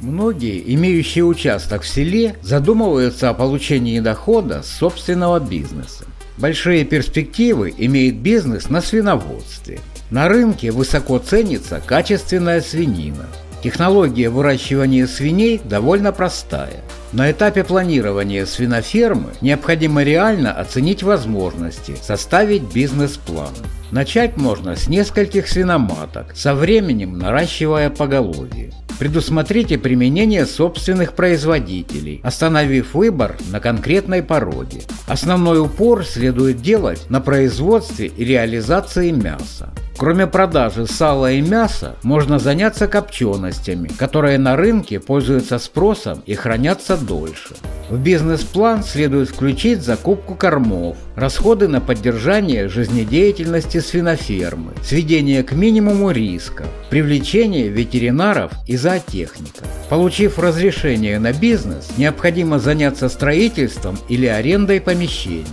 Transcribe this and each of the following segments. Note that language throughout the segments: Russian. Многие, имеющие участок в селе, задумываются о получении дохода с собственного бизнеса. Большие перспективы имеет бизнес на свиноводстве. На рынке высоко ценится качественная свинина. Технология выращивания свиней довольно простая. На этапе планирования свинофермы необходимо реально оценить возможности, составить бизнес-план. Начать можно с нескольких свиноматок, со временем наращивая поголовье. Предусмотрите применение собственных производителей, остановив выбор на конкретной породе. Основной упор следует делать на производстве и реализации мяса. Кроме продажи сала и мяса, можно заняться копченостями, которые на рынке пользуются спросом и хранятся дольше. В бизнес-план следует включить закупку кормов, расходы на поддержание жизнедеятельности свинофермы, сведение к минимуму риска, привлечение ветеринаров и зоотехников. Получив разрешение на бизнес, необходимо заняться строительством или арендой помещений.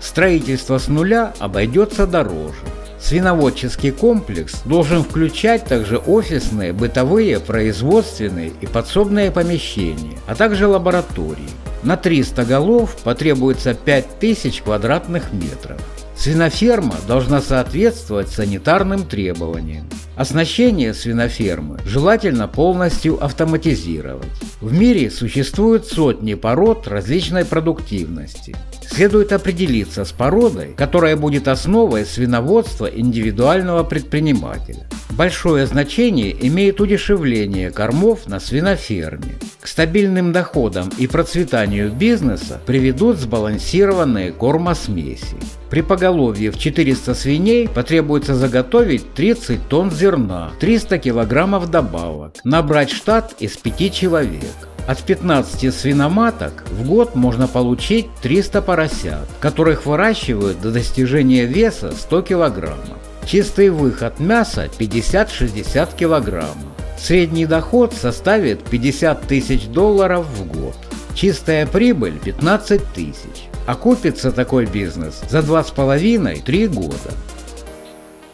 Строительство с нуля обойдется дороже. Свиноводческий комплекс должен включать также офисные, бытовые, производственные и подсобные помещения, а также лаборатории. На 300 голов потребуется 5000 квадратных метров. Свиноферма должна соответствовать санитарным требованиям. Оснащение свинофермы желательно полностью автоматизировать. В мире существуют сотни пород различной продуктивности. Следует определиться с породой, которая будет основой свиноводства индивидуального предпринимателя. Большое значение имеет удешевление кормов на свиноферме. К стабильным доходам и процветанию бизнеса приведут сбалансированные кормосмеси. При поголовье в 400 свиней потребуется заготовить 30 тонн зерна, 300 килограммов добавок, набрать штат из 5 человек. От 15 свиноматок в год можно получить 300 поросят, которых выращивают до достижения веса 100 килограммов. Чистый выход мяса 50-60 килограммов. Средний доход составит $50 000 в год. Чистая прибыль 15 тысяч. Окупится такой бизнес за 2,5-3 года.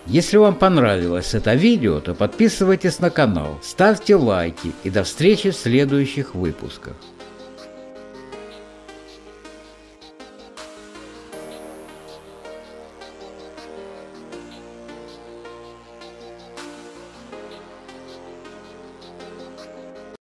Если вам понравилось это видео, то подписывайтесь на канал, ставьте лайки и до встречи в следующих выпусках.